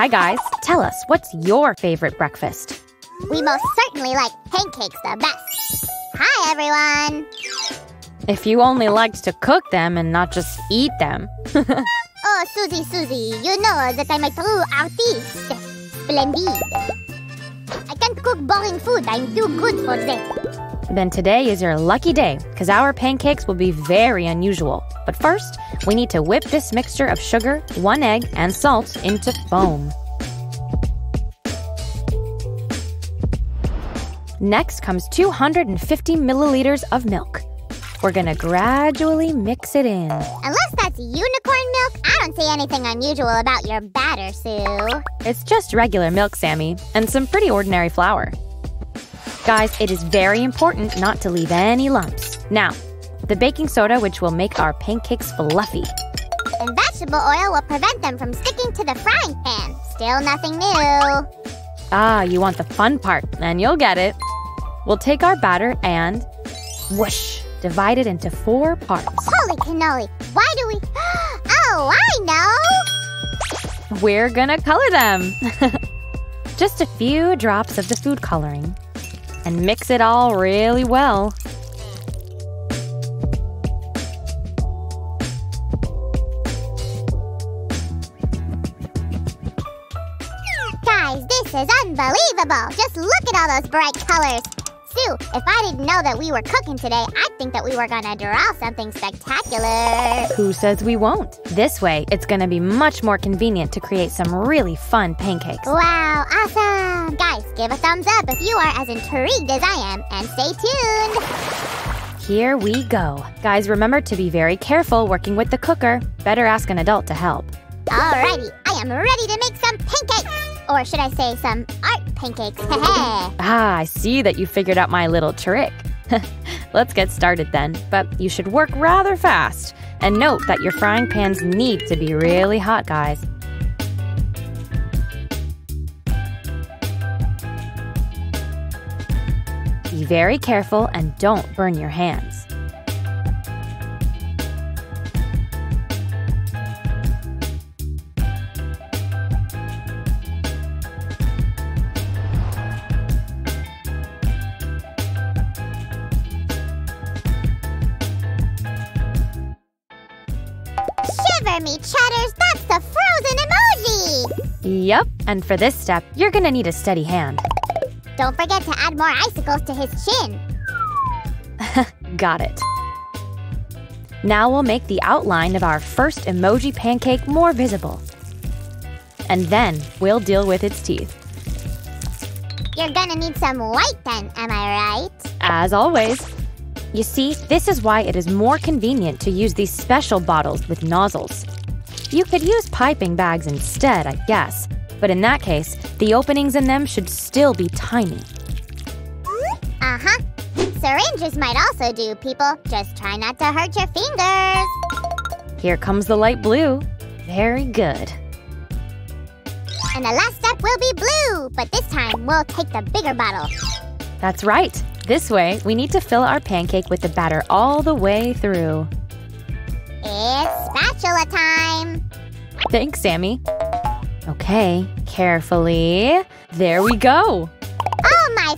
Hi guys, tell us, what's your favorite breakfast? We most certainly like pancakes the best. Hi everyone! If you only liked to cook them and not just eat them. Oh, Susie, you know that I'm a true artiste. Splendid. I can't cook boring food, I'm too good for that. Then today is your lucky day, because our pancakes will be very unusual. But first, we need to whip this mixture of sugar, 1 egg, and salt into foam. Next comes 250 milliliters of milk. We're gonna gradually mix it in. Unless that's unicorn milk, I don't see anything unusual about your batter, Sue. It's just regular milk, Sammy, and some pretty ordinary flour. Guys, it is very important not to leave any lumps. Now, the baking soda, which will make our pancakes fluffy. And vegetable oil will prevent them from sticking to the frying pan. Still nothing new. Ah, you want the fun part, and you'll get it. We'll take our batter and whoosh. Divided into 4 parts. Holy cannoli! Why do we... Oh, I know! We're gonna color them! Just a few drops of the food coloring. And mix it all really well. Guys, this is unbelievable! Just look at all those bright colors! Sue, if I didn't know that we were cooking today, I'd think that we were gonna draw something spectacular. Who says we won't? This way, it's gonna be much more convenient to create some really fun pancakes. Wow, awesome! Guys, give a thumbs up if you are as intrigued as I am, and stay tuned! Here we go. Guys, remember to be very careful working with the cooker. Better ask an adult to help. Alrighty, I am ready to make some pancakes! Or should I say some art pancakes? Ah, I see that you figured out my little trick. Let's get started then, but you should work rather fast. And note that your frying pans need to be really hot, guys. Be very careful and don't burn your hands. Me Cheddars, that's the frozen emoji! Yep, and for this step, you're gonna need a steady hand. Don't forget to add more icicles to his chin. Got it. Now we'll make the outline of our first emoji pancake more visible. And then we'll deal with its teeth. You're gonna need some white then, am I right? As always. You see, this is why it is more convenient to use these special bottles with nozzles. You could use piping bags instead, I guess, but in that case, the openings in them should still be tiny. Uh-huh. Syringes might also do, people. Just try not to hurt your fingers. Here comes the light blue. Very good. And the last step will be blue, but this time we'll take the bigger bottle. That's right. This way, we need to fill our pancake with the batter all the way through. It's spatula time! Thanks, Sammy. Okay, carefully. There we go! Oh my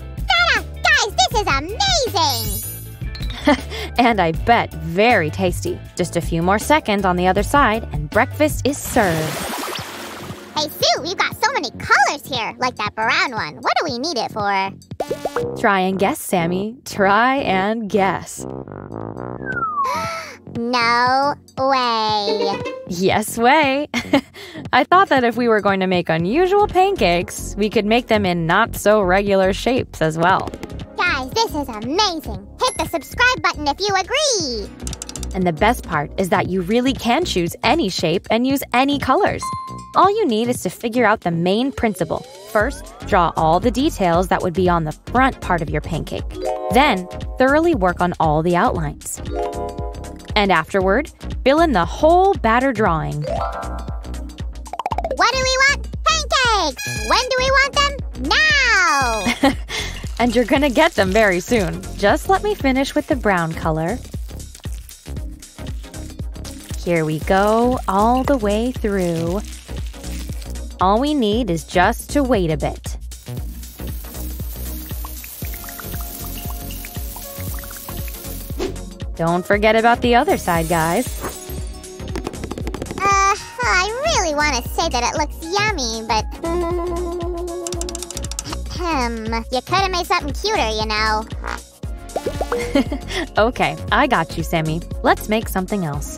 feta! Guys, this is amazing! And I bet very tasty. Just a few more seconds on the other side, and breakfast is served. Hey, Sue, we've got so many colors here, like that brown one. What do we need it for? Try and guess, Sammy. Try and guess. No way. Yes way. I thought that if we were going to make unusual pancakes, we could make them in not-so-regular shapes as well. Guys, this is amazing. Hit the subscribe button if you agree. And the best part is that you really can choose any shape and use any colors. All you need is to figure out the main principle. First, draw all the details that would be on the front part of your pancake. Then, thoroughly work on all the outlines. And afterward, fill in the whole batter drawing. What do we want? Pancakes! When do we want them? Now! And you're gonna get them very soon. Just let me finish with the brown color. Here we go, all the way through. All we need is just to wait a bit. Don't forget about the other side, guys. I really want to say that it looks yummy, but... You could have made something cuter, you know. Okay, I got you, Sammy. Let's make something else.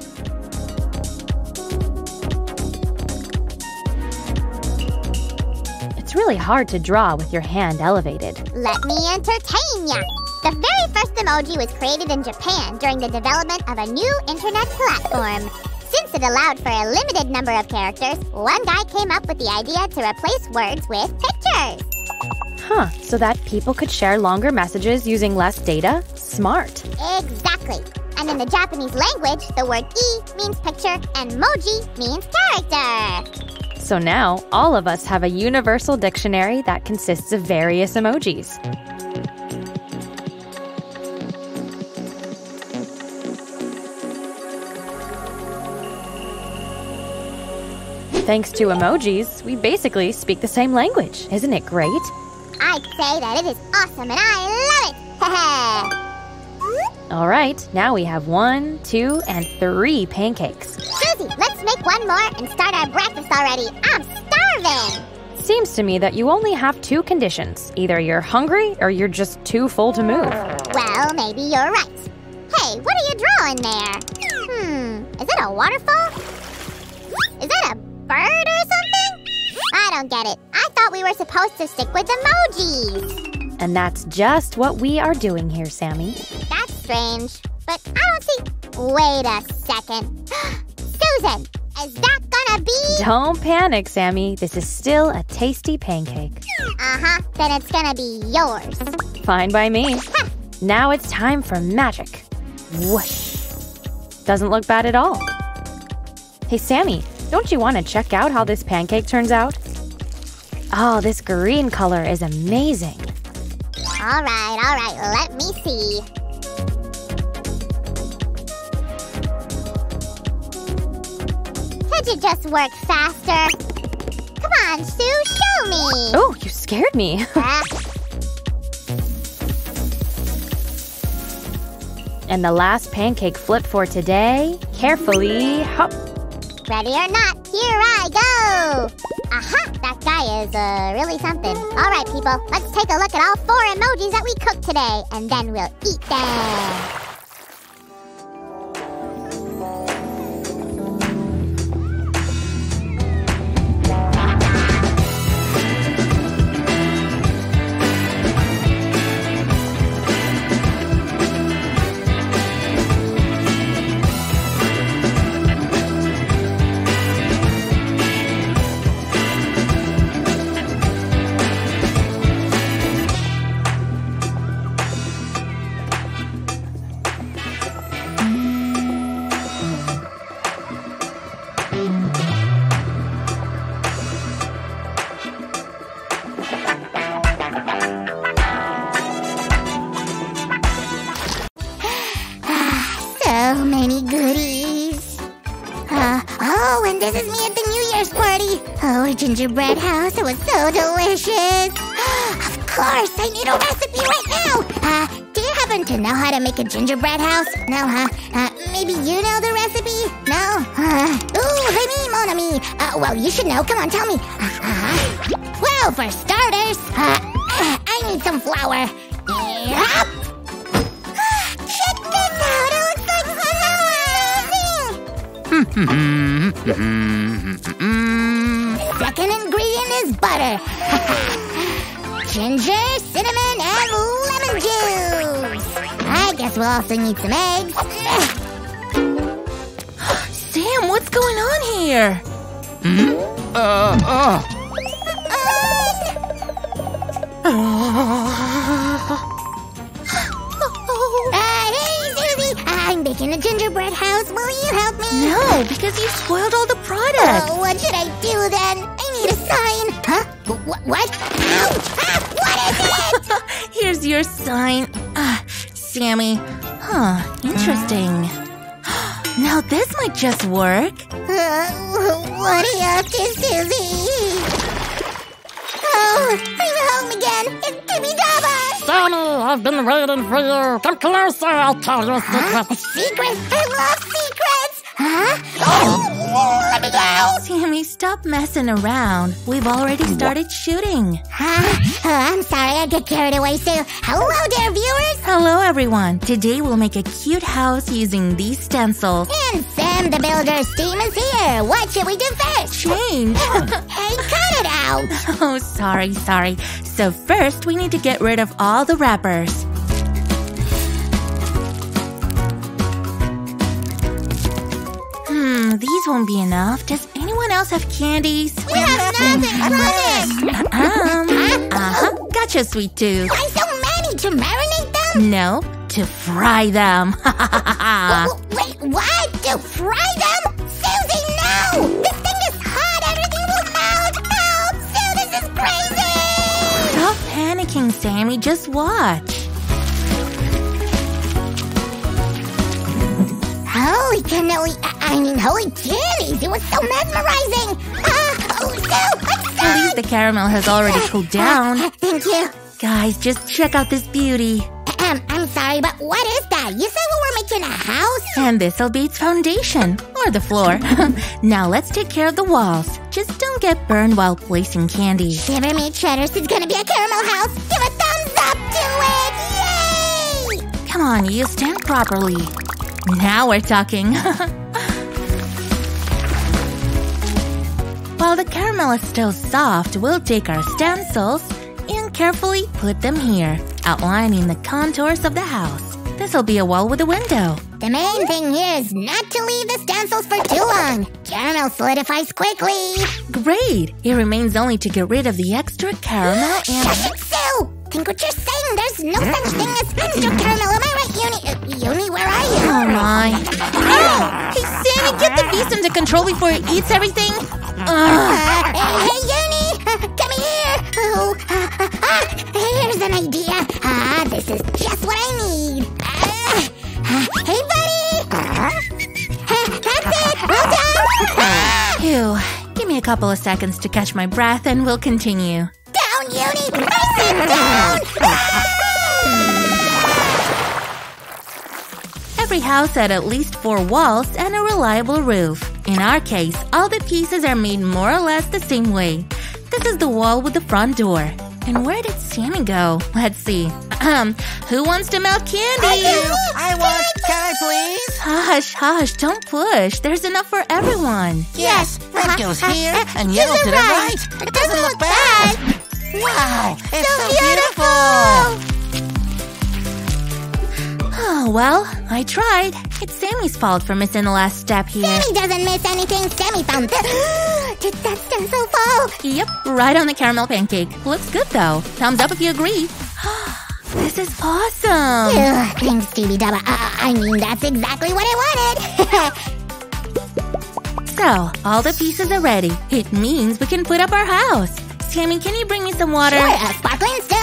It's really hard to draw with your hand elevated. Let me entertain ya! The very first emoji was created in Japan during the development of a new internet platform. Since it allowed for a limited number of characters, one guy came up with the idea to replace words with pictures. Huh, so that people could share longer messages using less data? Smart. Exactly. And in the Japanese language, the word e means picture and moji means character. So now, all of us have a universal dictionary that consists of various emojis. Thanks to emojis, we basically speak the same language. Isn't it great? I'd say that it is awesome and I love it! All right, now we have 1, 2, and 3 pancakes. Susie, let's make one more and start our breakfast already. I'm starving! Seems to me that you only have 2 conditions. Either you're hungry or you're just too full to move. Well, maybe you're right. Hey, what are you drawing there? Is that a waterfall? Is that a bird or something? I don't get it. I thought we were supposed to stick with emojis. And that's just what we are doing here, Sammy. That's strange, but I don't see... Wait a second. Susan, is that gonna be... Don't panic, Sammy. This is still a tasty pancake. Uh-huh. Then it's gonna be yours. Fine by me. Now it's time for magic. Whoosh. Doesn't look bad at all. Hey, Sammy. Don't you want to check out how this pancake turns out? Oh, this green color is amazing. All right, let me see. Could you just work faster? Come on, Sue, show me! Oh, you scared me. And the last pancake flip for today, carefully hop. Ready or not, here I go! Aha! That guy is, really something. All right, people, let's take a look at all 4 emojis that we cooked today, and then we'll eat them. Gingerbread house. It was so delicious. Of course, I need a recipe right now. Do you happen to know how to make a gingerbread house? No, huh? Maybe you know the recipe? No? Ooh, remy, mon ami. Well, you should know. Come on, tell me. Well, for starters, I need some flour. Yep. Check this out. It looks like amazing. Second ingredient is butter. Ginger, cinnamon, and lemon juice. I guess we'll also need some eggs. Sam, what's going on here? Hey, Susie, I'm baking a gingerbread house. Will you help me? No, because you spoiled all the product. Oh, what should I do then? I need a sign. Huh? What? Ouch! What is it? Here's your sign. Sammy. Huh, interesting. Now this might just work. What do you have to, Susie? Dibby-dabba! Donald, I've been waiting for you. Come closer, I'll tell you a secret. A secret? I love secrets! Huh? Oh, let me out! Sammy, stop messing around. We've already started shooting. Huh? Oh, I'm sorry, I get carried away too. Hello there, viewers! Hello, everyone. Today we'll make a cute house using these stencils. And Sam the Builder's team is here. What should we do first? Change! Hey, cut it out! Oh, sorry. So first, we need to get rid of all the wrappers. These won't be enough. Does anyone else have candies? We have nothing! Rubbish! Gotcha, sweet tooth. Why so many? To marinate them? No, to fry them. Wait, what? To fry them? Susie, no! This thing is hot! Everything will melt! Sue, this is crazy! Stop panicking, Sammy. Just watch. Holy cannoli! I mean, holy candies! It was so mesmerizing! At least the caramel has already cooled down. Thank you. Guys, just check out this beauty. I'm sorry, but what is that? You said we were making a house? And this'll be its foundation. Or the floor. Now let's take care of the walls. Just don't get burned while placing candy. Shiver me Cheddars, it's gonna be a caramel house! Give a thumbs up to it! Yay! Come on, you stand properly. Now we're talking. While the caramel is still soft, we'll take our stencils and carefully put them here, outlining the contours of the house. This'll be a wall with a window. The main thing here is not to leave the stencils for too long. Caramel solidifies quickly. Great! It remains only to get rid of the extra caramel and… Shush it, Sue! Think what you're saying? There's no such thing as extra caramel. Am I right, Uni, where are you? Oh, my. Hey! Hey, Sammy, get the beast under control before it eats everything! Hey, Uni! Come here! Here's an idea! This is just what I need! Hey, buddy! That's it! Well done! Phew. Give me a couple of seconds to catch my breath and we'll continue. Down, Uni! Press it down! Every house had at least 4 walls and a reliable roof. In our case, all the pieces are made more or less the same way. This is the wall with the front door. And where did Sammy go? Let's see. Who wants to melt candy? I do! I want. Can I please? Hush, don't push. There's enough for everyone. Yes, red goes here and yellow to the right. It doesn't look bad. Wow, it's so beautiful. Oh, well, I tried. It's Sammy's fault for missing the last step here. Sammy doesn't miss anything. Sammy found this. Did that stencil fall? Yep, right on the caramel pancake. Looks good, though. Thumbs up if you agree. This is awesome. Ugh, thanks, Dibby-dabba. I mean, that's exactly what I wanted. So, all the pieces are ready. It means we can put up our house. Sammy, can you bring me some water? Sure, sparkling still?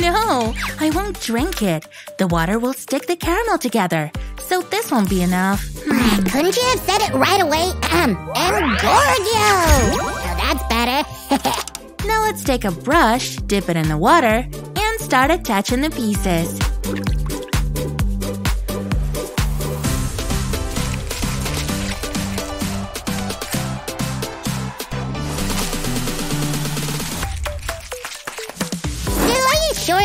No, I won't drink it. The water will stick the caramel together, so this won't be enough. Couldn't you have said it right away? And Gorgio! Now that's better. Now let's take a brush, dip it in the water, and start attaching the pieces.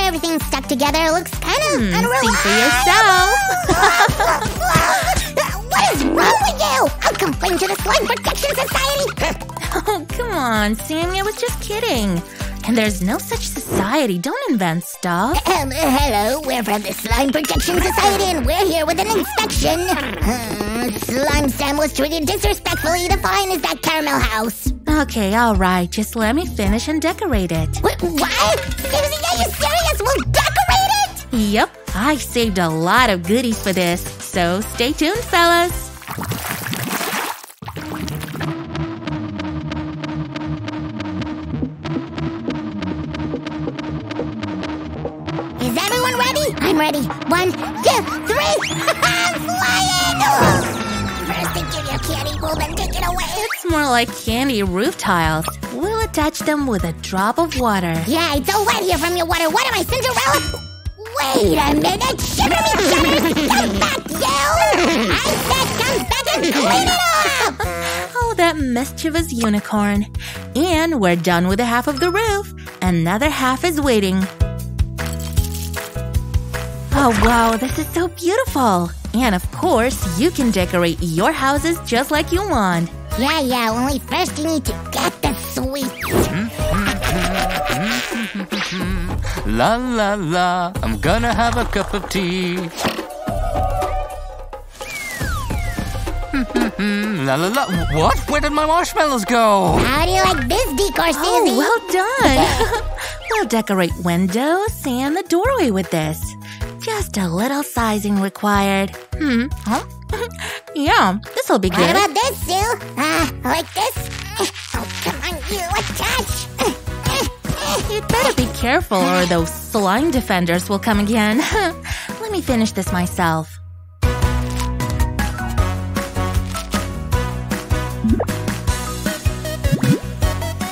Everything stuck together looks kind of unreliable. Think for yourself. What is wrong with you? I'll complain to the Slime Protection Society. Oh, come on, Sammy. I was just kidding. And there's no such society. Don't invent stuff. Hello. We're from the Slime Protection Society, and we're here with an inspection. Slime Sam was treated disrespectfully. The fine is that caramel house. Okay, all right. Just let me finish and decorate it. What? Susie, are you serious? We'll decorate it? Yep. I saved a lot of goodies for this. So stay tuned, fellas. I'm ready. 1, 2, 3. I'm flying! First, they give you candy, well, then take it away. It's more like candy roof tiles. We'll attach them with a drop of water. Yeah, it's all wet here from your water. What am I, Cinderella? Wait a minute! Shiver me jitters! Come back, you! I said come back and clean it up! Oh, that mischievous unicorn. And we're done with the half of the roof. Another half is waiting. Oh, wow, this is so beautiful! And of course, you can decorate your houses just like you want. Yeah, only first you need to get the sweets. La la la, I'm gonna have a cup of tea. La la la, what? Where did my marshmallows go? How do you like this decor, Susie? Oh, well done! We'll decorate windows and the doorway with this. Just a little sizing required. Huh? Yeah, this'll be good. What about this, Sue? Like this? Oh, come on, you, attach! You'd better be careful or those slime defenders will come again. Let me finish this myself.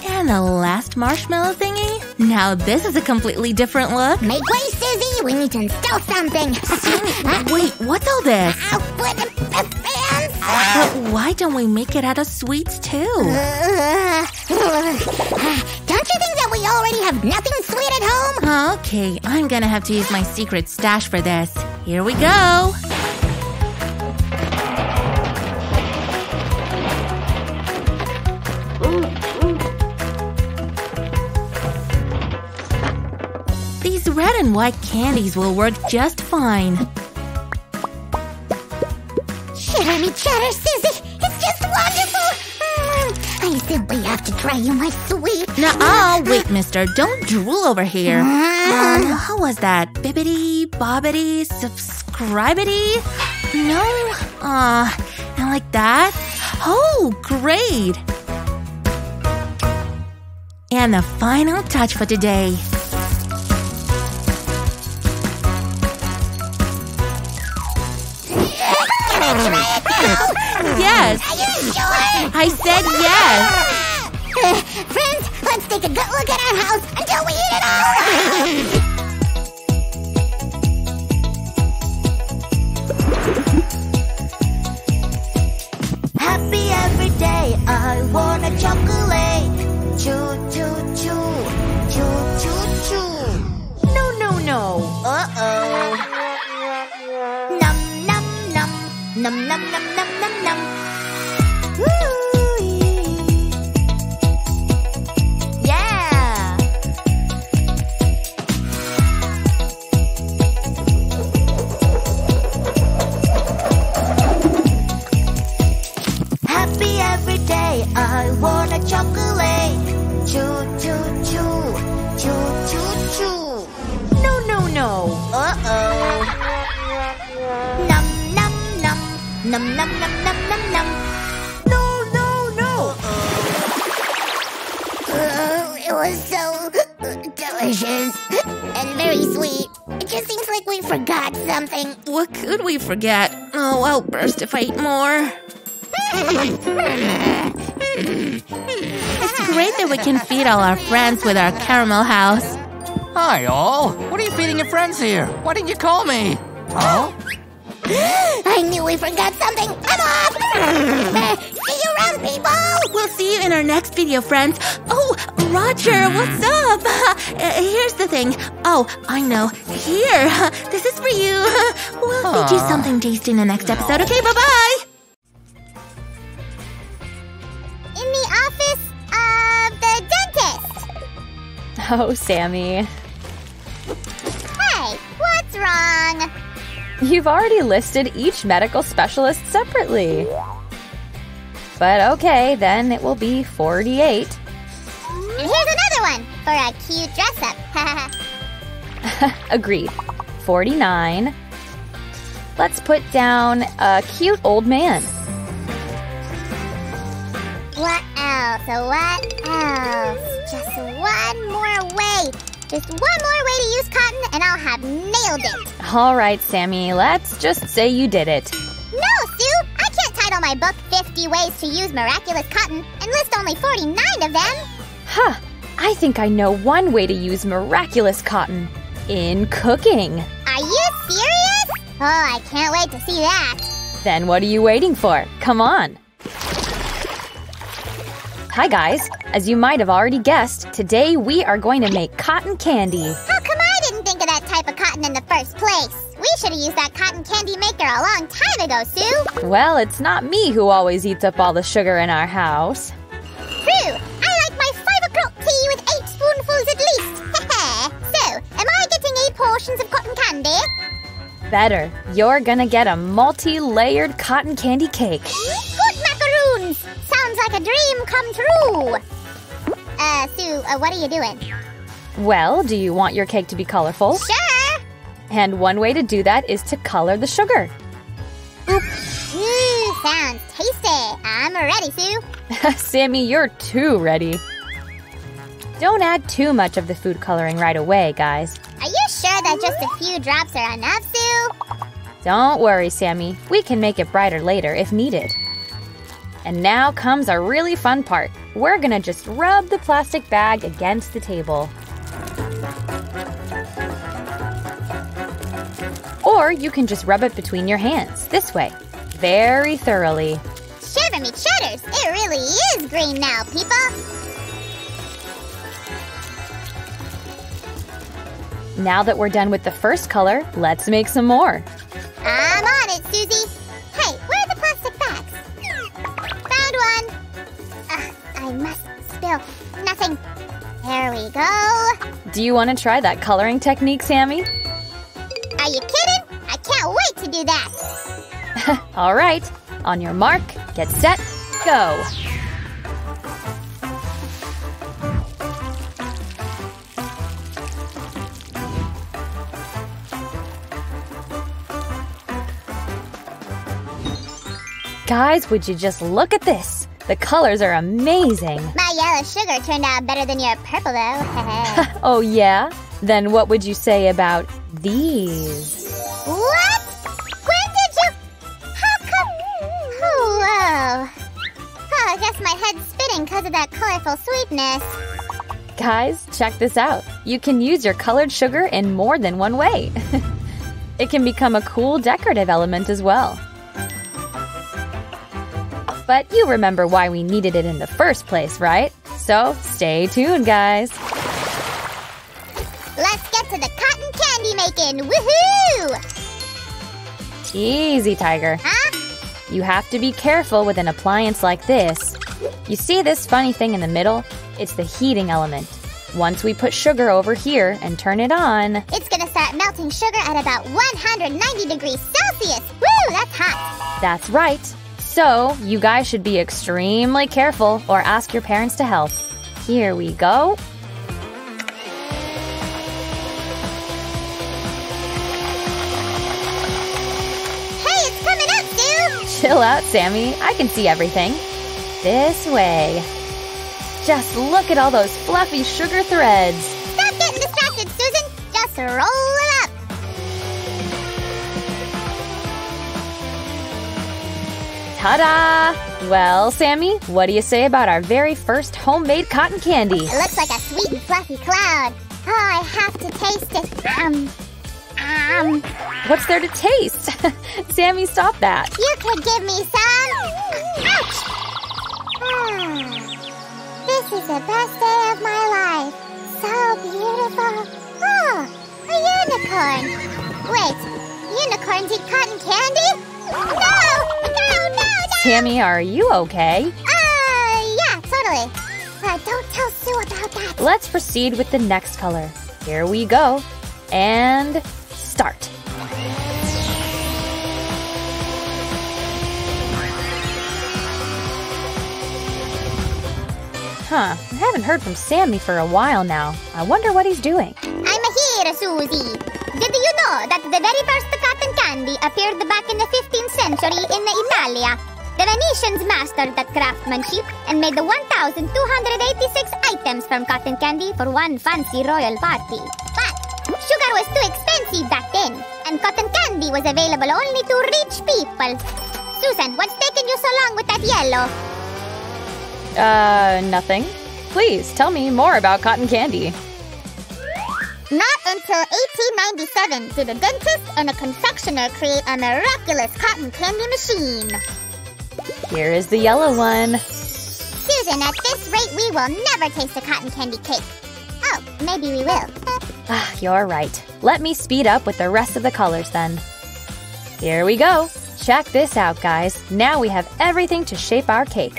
And the last marshmallow thingy? Now this is a completely different look. Make way, Susie! We need to install something! Wait, what's all this? I'll put the fans! But why don't we make it out of sweets, too? Don't you think that we already have nothing sweet at home? Okay, I'm gonna have to use my secret stash for this. Here we go! These red and white candies will work just fine. Shiver me chatter, Susie! It's just wonderful! I said we have to try you, my sweet. Now, oh, wait, mister. Don't drool over here. How was that? Bibbity, bobbity, subscribity? No? And like that? Oh, great! And the final touch for today. Yes! Are you sure? I said yes! Friends, let's take a good look at our house until we eat it all! Happy every day, I want a chocolate. Choo, choo, choo. Choo, choo, choo. No. Uh-oh. Nom nom nom nom nom nom. Woo! Yeah! Happy every day, I want a chocolate. Choo choo choo. Choo choo choo. No. Uh-oh. Nom nom nom nom nom nom. No. It was so delicious and very sweet. It just seems like we forgot something. What could we forget? Oh, I'll burst if I eat more. It's great that we can feed all our friends with our caramel house. Hi all. What are you feeding your friends here? Why didn't you call me? Huh? I knew we forgot something! I'm off! See you around, people! We'll see you in our next video, friends. Oh, Roger, what's up? Here's the thing. Oh, I know. Here, this is for you. We'll feed you something tasty in the next episode. Okay, bye-bye! In the office of the dentist. Oh, Sammy. Hey, what's wrong? You've already listed each medical specialist separately. But okay, then it will be 48. And here's another one for a cute dress-up. Agreed. 49. Let's put down a cute old man. What else? Just one more way. Just one more way to use cotton and I'll have nailed it! Alright, Sammy, let's just say you did it. No, Sue! I can't title my book 50 Ways to Use Miraculous Cotton and list only 49 of them! Huh, I think I know one way to use miraculous cotton. In cooking. Are you serious? Oh, I can't wait to see that. Then what are you waiting for? Come on. Hi guys, as you might have already guessed, today we are going to make cotton candy. How come I didn't think of that type of cotton in the first place? We should have used that cotton candy maker a long time ago, Sue. Well, it's not me who always eats up all the sugar in our house. True, I like my 5 o'clock tea with 8 spoonfuls at least. So, am I getting 8 portions of cotton candy? Better, you're gonna get a multi-layered cotton candy cake. Good macaroons! Like a dream come true! Sue, what are you doing? Well, do you want your cake to be colorful? Sure! And one way to do that is to color the sugar. Sounds tasty! I'm ready, Sue! Sammy, you're too ready! Don't add too much of the food coloring right away, guys. Are you sure that just a few drops are enough, Sue? Don't worry, Sammy. We can make it brighter later if needed. And now comes a really fun part. We're gonna just rub the plastic bag against the table. Or you can just rub it between your hands, this way, very thoroughly. Shiver me cheddars, it really is green now, people! Now that we're done with the first color, let's make some more. I'm on it, Susie! Hey, where are the plastic bags? I must spill nothing. There we go. Do you want to try that coloring technique, Sammy? Are you kidding? I can't wait to do that. All right. On your mark, get set, go. Guys, would you just look at this? The colors are amazing. My yellow sugar turned out better than your purple, though. Oh, yeah? Then what would you say about these? What? When did you? How come? Oh, whoa. Oh, I guess my head's spinning because of that colorful sweetness. Guys, check this out. You can use your colored sugar in more than one way. It can become a cool decorative element as well. But you remember why we needed it in the first place, right? So stay tuned, guys. Let's get to the cotton candy making. Woohoo! Easy, Tiger. Huh? You have to be careful with an appliance like this. You see this funny thing in the middle? It's the heating element. Once we put sugar over here and turn it on, it's gonna start melting sugar at about 190 degrees Celsius. Woo, that's hot. That's right. So, you guys should be extremely careful or ask your parents to help. Here we go. Hey, it's coming up, Sue! Chill out, Sammy. I can see everything. This way. Just look at all those fluffy sugar threads. Stop getting distracted, Susan. Just roll it up. Ta-da! Well, Sammy, what do you say about our very first homemade cotton candy? It looks like a sweet and fluffy cloud. Oh, I have to taste it. What's there to taste? Sammy, stop that. You could give me some. Ouch! Oh, this is the best day of my life. So beautiful. Oh, a unicorn. Wait, unicorns eat cotton candy? No! Sammy, are you okay? Yeah, totally. Don't tell Sue about that. Let's proceed with the next color. Here we go. And start. Huh, I haven't heard from Sammy for a while now. I wonder what he's doing. I'm here, Susie. Did you know that the very first cotton candy appeared back in the 15th century in Italia? The Venetians mastered that craftsmanship and made the 1,286 items from cotton candy for one fancy royal party. But sugar was too expensive back then, and cotton candy was available only to rich people. Susan, what's taking you so long with that yellow? Nothing. Please tell me more about cotton candy. Not until 1897 did a dentist and a confectioner create a miraculous cotton candy machine. Here is the yellow one. Susan, at this rate, we will never taste a cotton candy cake. Oh, maybe we will. Ah, you're right. Let me speed up with the rest of the colors then. Here we go. Check this out, guys. Now we have everything to shape our cake.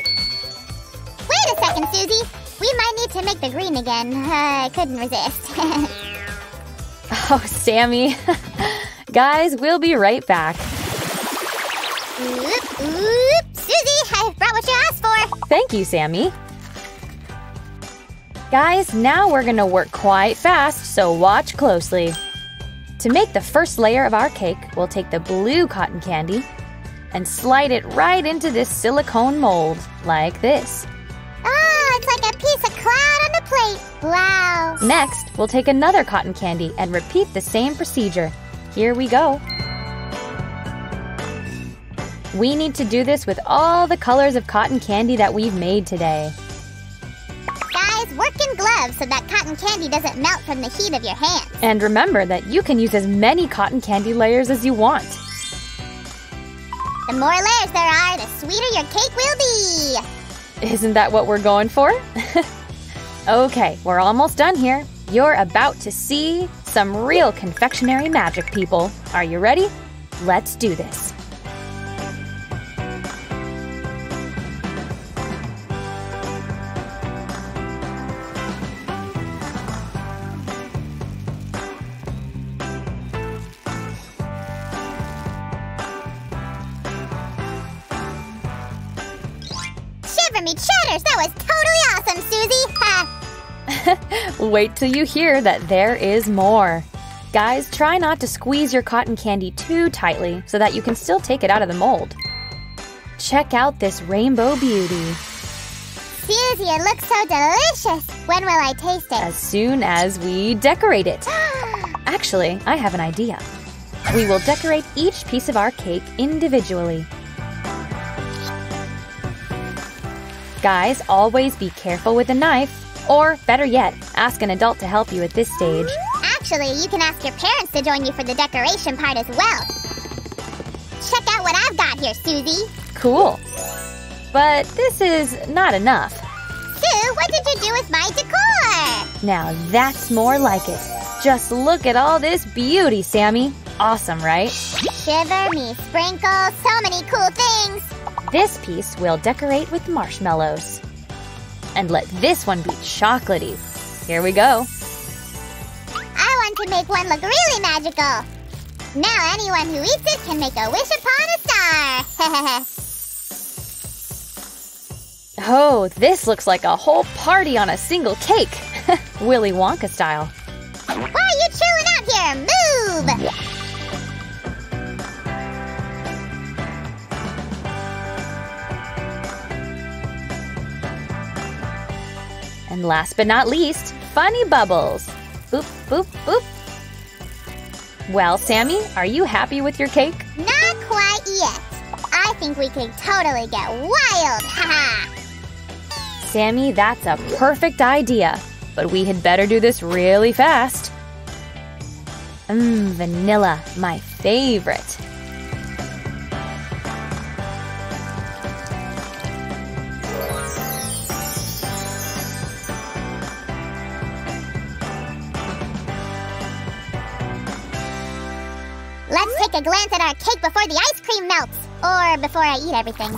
Wait a second, Susie. We might need to make the green again. I couldn't resist. Oh, Sammy. Guys, we'll be right back. Oop, oop. Susie, I brought what you asked for. Thank you, Sammy. Guys, now we're going to work quite fast, so watch closely. To make the first layer of our cake, we'll take the blue cotton candy and slide it right into this silicone mold, like this. Oh, it's like a piece of cloud on the plate. Wow. Next, we'll take another cotton candy and repeat the same procedure. Here we go. We need to do this with all the colors of cotton candy that we've made today. Guys, work in gloves so that cotton candy doesn't melt from the heat of your hands. And remember that you can use as many cotton candy layers as you want. The more layers there are, the sweeter your cake will be. Isn't that what we're going for? Okay, we're almost done here. You're about to see some real confectionery magic, people. Are you ready? Let's do this. Wait till you hear that there is more. Guys, try not to squeeze your cotton candy too tightly so that you can still take it out of the mold. Check out this rainbow beauty. Susie, it looks so delicious. When will I taste it? As soon as we decorate it. Actually, I have an idea. We will decorate each piece of our cake individually. Guys, always be careful with a knife. Or, better yet, ask an adult to help you at this stage. Actually, you can ask your parents to join you for the decoration part as well. Check out what I've got here, Susie. Cool. But this is not enough. Sue, what did you do with my decor? Now that's more like it. Just look at all this beauty, Sammy. Awesome, right? Shiver me, sprinkle, so many cool things. This piece we'll decorate with marshmallows. And let this one be chocolatey. Here we go. I want to make one look really magical. Now anyone who eats it can make a wish upon a star. Oh, this looks like a whole party on a single cake. Willy Wonka style. Why are you chilling out here? Move! And last but not least, funny bubbles. Boop, boop, boop. Well, Sammy, are you happy with your cake? Not quite yet. I think we could totally get wild, haha. Sammy, that's a perfect idea. But we had better do this really fast. Vanilla, my favorite. A glance at our cake before the ice cream melts, or before I eat everything.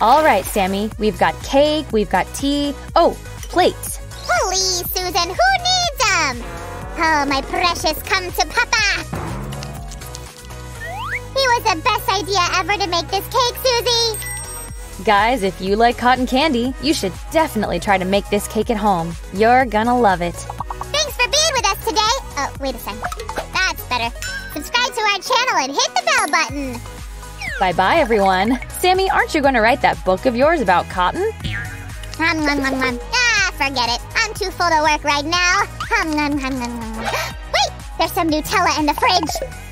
All right, Sammy, we've got cake, we've got tea. Oh, plates. Please, Susie, toys and who needs them? Oh, my precious come to Papa! It was the best idea ever to make this cake, Susie! Guys, if you like cotton candy, you should definitely try to make this cake at home. You're gonna love it. Thanks for being with us today. Oh, wait a second. That's better. Subscribe to our channel and hit the bell button. Bye-bye, everyone. Sammy, aren't you going to write that book of yours about cotton? Ah, forget it. I'm too full to work right now. Wait, there's some Nutella in the fridge.